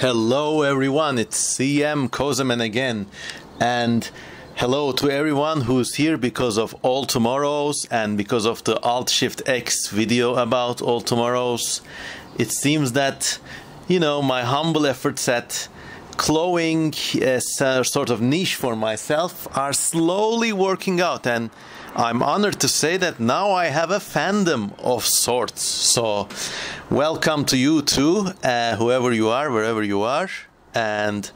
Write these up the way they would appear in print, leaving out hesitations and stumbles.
Hello everyone, it's C.M. Kosemen again, and hello to everyone who's here because of All Tomorrows and because of the Alt Shift X video about All Tomorrows. It seems that, you know, my humble efforts at clawing a sort of niche for myself are slowly working out, and I'm honored to say that now I have a fandom of sorts. So welcome to you too, whoever you are, wherever you are. And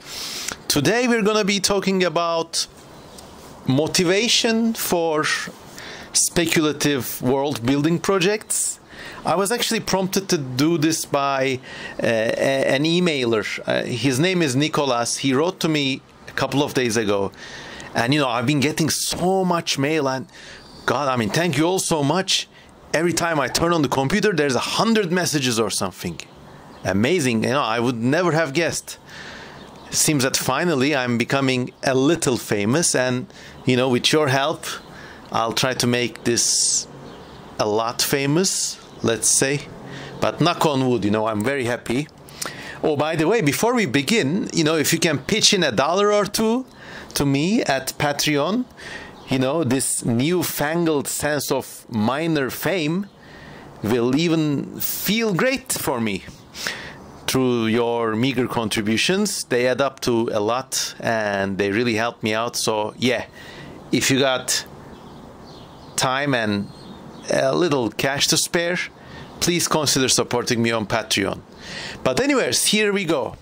today we're going to be talking about motivation for speculative world building projects. I was actually prompted to do this by an emailer. His name is Nicolas. He wrote to me a couple of days ago. And, you know, I've been getting so much mail, and God, I mean, thank you all so much. Every time I turn on the computer, there's 100 messages or something. Amazing. You know, I would never have guessed. It seems that finally I'm becoming a little famous, and, you know, with your help, I'll try to make this a lot famous, let's say. But knock on wood, you know, I'm very happy. Oh, by the way, before we begin, you know, if you can pitch in $1 or $2, to me at Patreon, you know, this newfangled sense of minor fame will even feel great for me. Through your meager contributions, they add up to a lot and they really help me out. So yeah, if you got time and a little cash to spare, please consider supporting me on Patreon. But anyways, here we go.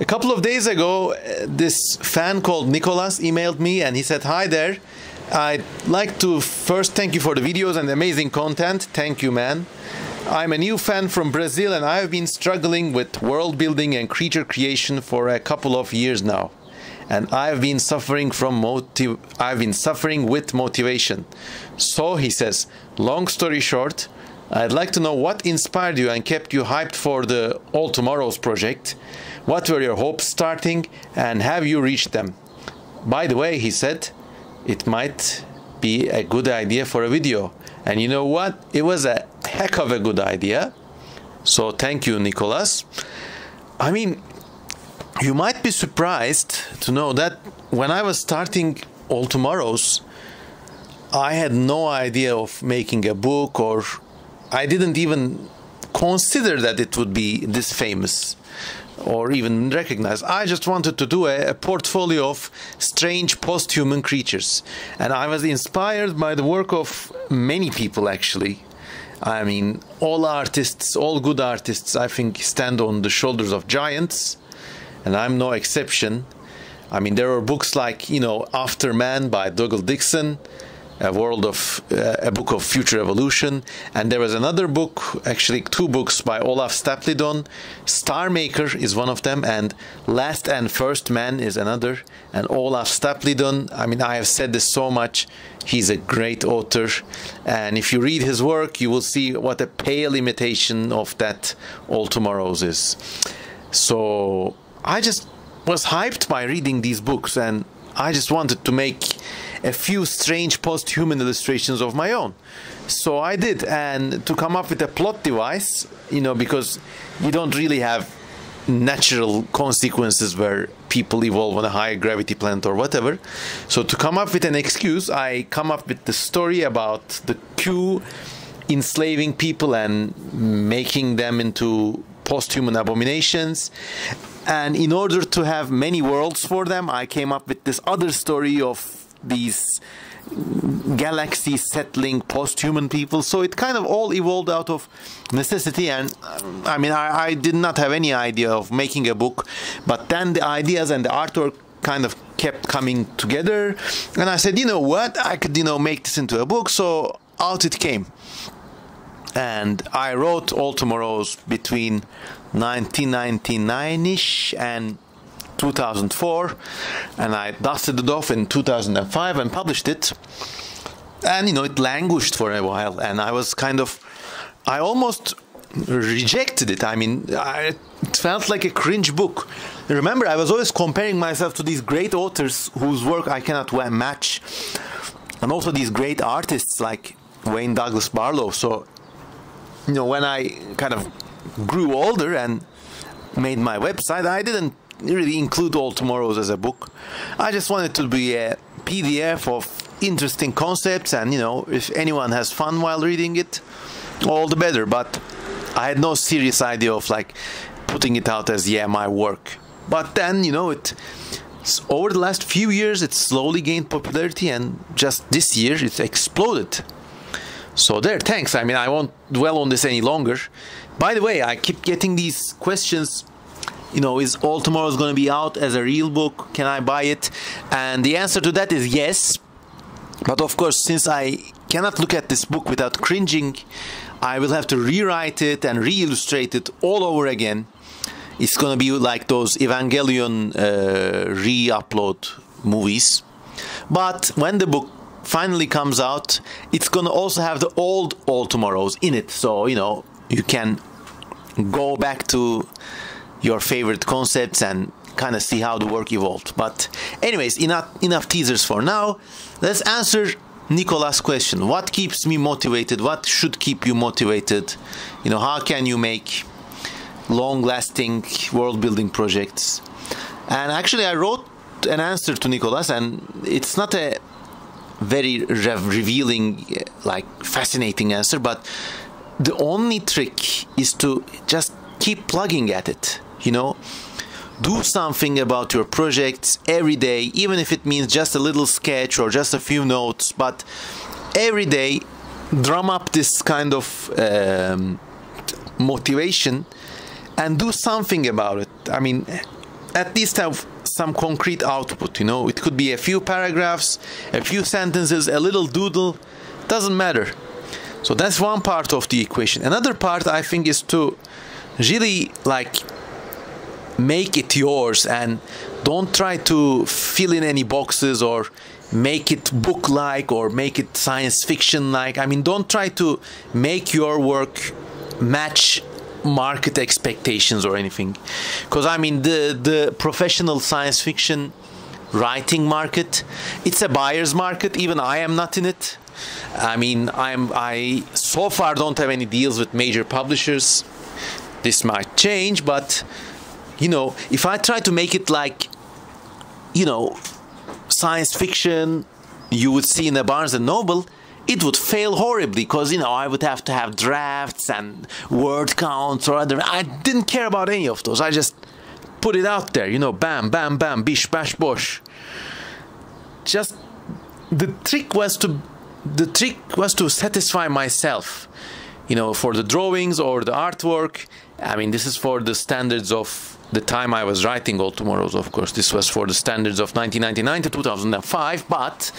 A couple of days ago, this fan called Nicolas emailed me and he said, "Hi there, I'd like to first thank you for the videos and the amazing content." Thank you, man. "I'm a new fan from Brazil and I've been struggling with world building and creature creation for a couple of years now. And I've been suffering from with motivation. So," he says, "long story short, I'd like to know what inspired you and kept you hyped for the All Tomorrows project. What were your hopes starting, and have you reached them? By the way," he said, "it might be a good idea for a video." And you know what? It was a heck of a good idea. So thank you, Nicolas. I mean, you might be surprised to know that when I was starting All Tomorrows, I had no idea of making a book, or I didn't even consider that it would be this famous or even recognized. I just wanted to do a portfolio of strange post-human creatures. And I was inspired by the work of many people, actually. I mean, all artists, all good artists, I think, stand on the shoulders of giants. And I'm no exception. I mean, there are books like, you know, After Man by Dougal Dixon, a book of future evolution, and there was another book, actually 2 books by Olaf Stapledon. Star Maker is one of them, and Last and First Men is another. And Olaf Stapledon, I mean, I have said this so much, he's a great author, and if you read his work, you will see what a pale imitation of that All Tomorrows is. So I just was hyped by reading these books, and I just wanted to make a few strange post-human illustrations of my own. So I did, and to come up with a plot device, you know, because you don't really have natural consequences where people evolve on a higher gravity planet or whatever. So to come up with an excuse, I come up with the story about the Q enslaving people and making them into post-human abominations. And in order to have many worlds for them, I came up with this other story of these galaxy settling post-human people. So it kind of all evolved out of necessity, and I mean, I did not have any idea of making a book, but then the ideas and the artwork kind of kept coming together, and I said, you know what, I could, you know, make this into a book. So out it came, and I wrote All Tomorrows between 1999-ish and 2004, and I dusted it off in 2005 and published it. And you know, it languished for a while, and I was kind of, I almost rejected it. I mean, it felt like a cringe book. Remember, I was always comparing myself to these great authors whose work I cannot match, and also these great artists like Wayne Douglas Barlow. So, you know, when I kind of grew older and made my website, I didn't really include All Tomorrows as a book. I just wanted to be a PDF of interesting concepts, and, you know, if anyone has fun while reading it, all the better. But I had no serious idea of, like, putting it out as, yeah, my work. But then, you know, over the last few years, it slowly gained popularity, and just this year, it exploded. So there, thanks. I mean, I won't dwell on this any longer. By the way, I keep getting these questions, you know, is All Tomorrows going to be out as a real book? Can I buy it? And the answer to that is yes. But of course, since I cannot look at this book without cringing, I will have to rewrite it and re-illustrate it all over again. It's going to be like those Evangelion re-upload movies. But when the book finally comes out, it's going to also have the old All Tomorrows in it. So, you know, you can go back to your favorite concepts and kind of see how the work evolved. But anyways, enough teasers for now. Let's answer Nicolas' question. What keeps me motivated? What should keep you motivated? You know, how can you make long-lasting world-building projects? And actually, I wrote an answer to Nicolas, and it's not a very revealing, like, fascinating answer, but the only trick is to just keep plugging at it, you know. Do something about your projects every day, even if it means just a little sketch or just a few notes, but every day drum up this kind of motivation and do something about it. I mean, at least have some concrete output, you know. It could be a few paragraphs, a few sentences, a little doodle, doesn't matter. So that's one part of the equation. Another part, I think, is to really, like, make it yours and don't try to fill in any boxes or make it book-like or make it science fiction-like. I mean, don't try to make your work match market expectations or anything, because I mean, the professional science fiction writing market, it's a buyer's market. Even I am not in it. I mean, I so far don't have any deals with major publishers. This might change, but you know, if I try to make it like, you know, science fiction you would see in a Barnes and Noble, it would fail horribly, because, you know, I would have to have drafts and word counts or other. I didn't care about any of those. I just put it out there, you know, bam, bam, bam, bish, bash, bosh. Just the trick was to satisfy myself, you know, for the drawings or the artwork. I mean, this is for the standards of the time I was writing All Tomorrows, of course. This was for the standards of 1999 to 2005, but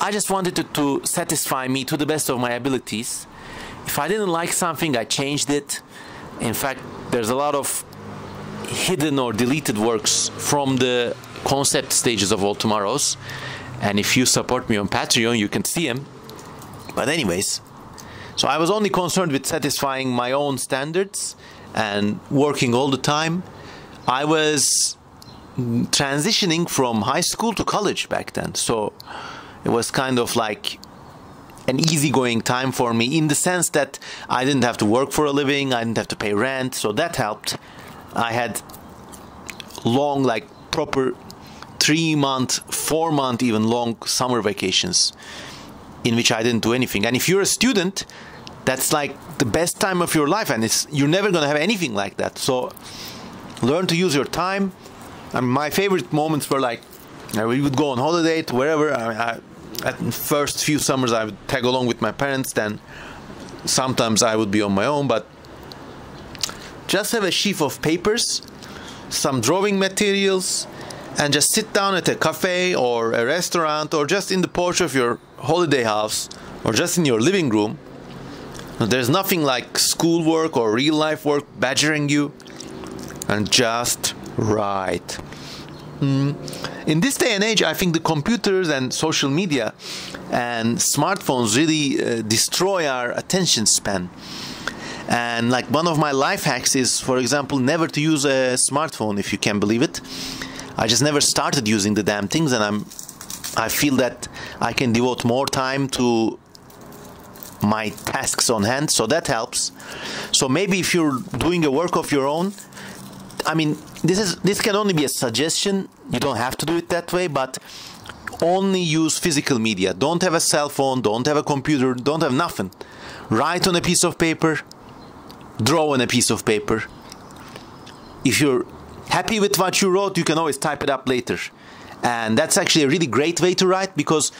I just wanted it to satisfy me to the best of my abilities. If I didn't like something, I changed it. In fact, there's a lot of hidden or deleted works from the concept stages of All Tomorrows. And if you support me on Patreon, you can see them. But anyways, so I was only concerned with satisfying my own standards and working all the time. I was transitioning from high school to college back then, so it was kind of like an easygoing time for me, in the sense that I didn't have to work for a living, I didn't have to pay rent, so that helped. I had long, like, proper 3-month, 4-month, even long summer vacations in which I didn't do anything. And if you're a student, that's like the best time of your life, and you're never going to have anything like that. So learn to use your time. And my favorite moments were, like, we would go on holiday to wherever. At the first few summers, I would tag along with my parents. Then sometimes I would be on my own. But just have a sheaf of papers, some drawing materials, and just sit down at a cafe or a restaurant or just in the porch of your holiday house or just in your living room. There's nothing like schoolwork or real-life work badgering you. And just write. In this day and age, I think the computers and social media and smartphones really destroy our attention span. And like one of my life hacks is, for example, never to use a smartphone, if you can believe it. I just never started using the damn things, and I feel that I can devote more time to my tasks on hand, so that helps. So maybe if you're doing a work of your own, I mean, this can only be a suggestion. You don't have to do it that way, but only use physical media. Don't have a cell phone, don't have a computer, don't have nothing. Write on a piece of paper, draw on a piece of paper. If you're happy with what you wrote, you can always type it up later. And that's actually a really great way to write, because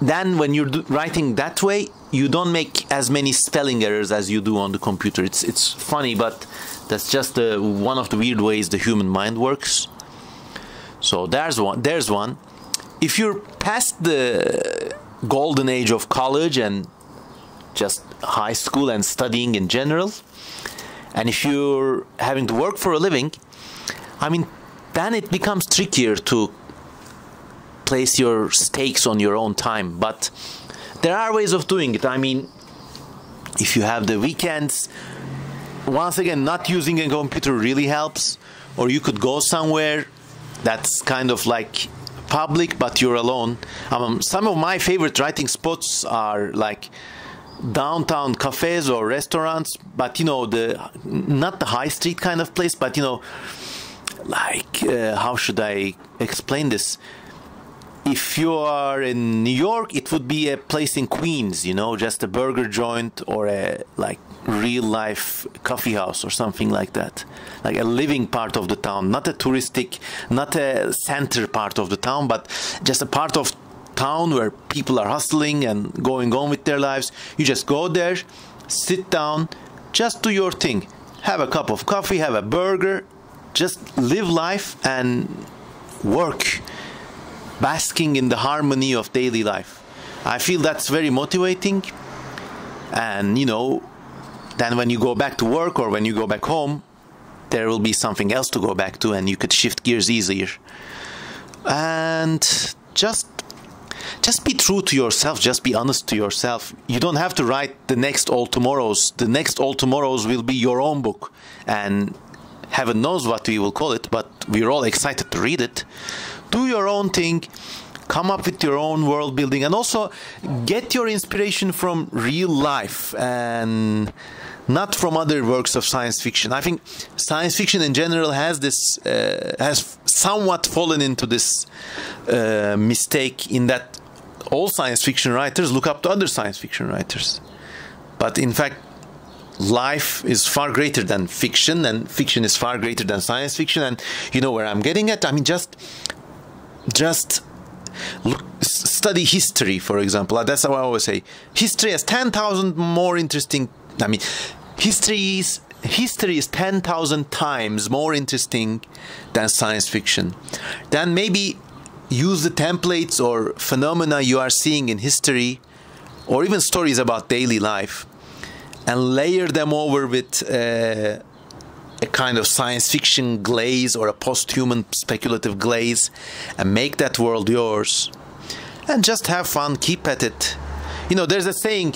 then when you're writing that way, you don't make as many spelling errors as you do on the computer. It's funny, but that's just one of the weird ways the human mind works. So there's one. If you're past the golden age of college and just high school and studying in general, and if you're having to work for a living, I mean, then it becomes trickier to place your stakes on your own time. But there are ways of doing it. I mean, if you have the weekends, once again, not using a computer really helps. Or you could go somewhere that's kind of like public, but you're alone. Some of my favorite writing spots are like downtown cafes or restaurants, but you know, not the high street kind of place, but you know, like how should I explain this? If you are in New York, it would be a place in Queens, you know, just a burger joint or a like real life coffee house or something like that. Like a living part of the town, not a touristic, not a center part of the town, but just a part of town where people are hustling and going on with their lives. You just go there, sit down, just do your thing. Have a cup of coffee, have a burger, just live life and work. Basking in the harmony of daily life. I feel that's very motivating. And you know, then when you go back to work or when you go back home, there will be something else to go back to, and you could shift gears easier. And just be true to yourself, just be honest to yourself. You don't have to write the next All Tomorrows. The next All Tomorrows will be your own book, and heaven knows what we will call it, but we're all excited to read it. Do your own thing, come up with your own world building, and also get your inspiration from real life and not from other works of science fiction. I think science fiction in general has this has somewhat fallen into this mistake, in that all science fiction writers look up to other science fiction writers. But in fact, life is far greater than fiction, and fiction is far greater than science fiction. And you know where I'm getting at? I mean, just look, study history, for example. That's how I always say. History has 10,000 more interesting... I mean, history is 10,000 times more interesting than science fiction. Then maybe use the templates or phenomena you are seeing in history, or even stories about daily life, and layer them over with... a kind of science fiction glaze or a post-human speculative glaze, and make that world yours, and just have fun, keep at it. You know, there's a saying,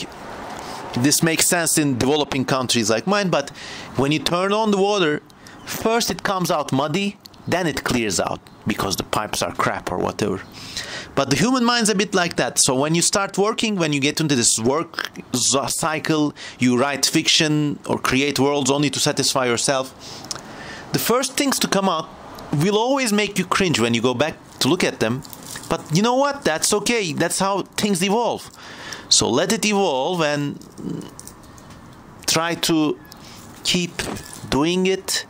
this makes sense in developing countries like mine, but when you turn on the water, first it comes out muddy, then it clears out because the pipes are crap or whatever. But the human mind's a bit like that. So when you start working, when you get into this work cycle, you write fiction or create worlds only to satisfy yourself, the first things to come out will always make you cringe when you go back to look at them. But you know what? That's okay. That's how things evolve. So let it evolve and try to keep doing it.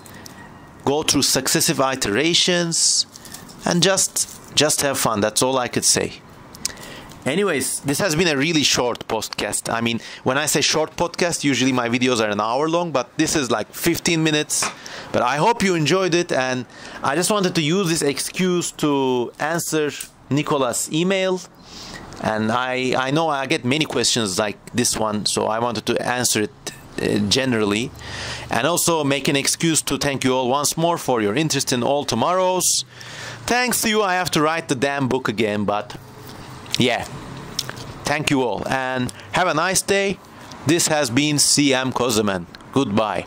Go through successive iterations and just have fun. That's all I could say. Anyways, this has been a really short podcast. I mean, when I say short podcast, usually my videos are an hour long, but this is like 15 minutes. But I hope you enjoyed it, and I just wanted to use this excuse to answer Nicolas' email. And I know I get many questions like this one, so I wanted to answer it generally, and also make an excuse to thank you all once more for your interest in All Tomorrows. Thanks to you, I have to write the damn book again, but yeah, thank you all, and have a nice day. This has been C.M. Kosemen. Goodbye.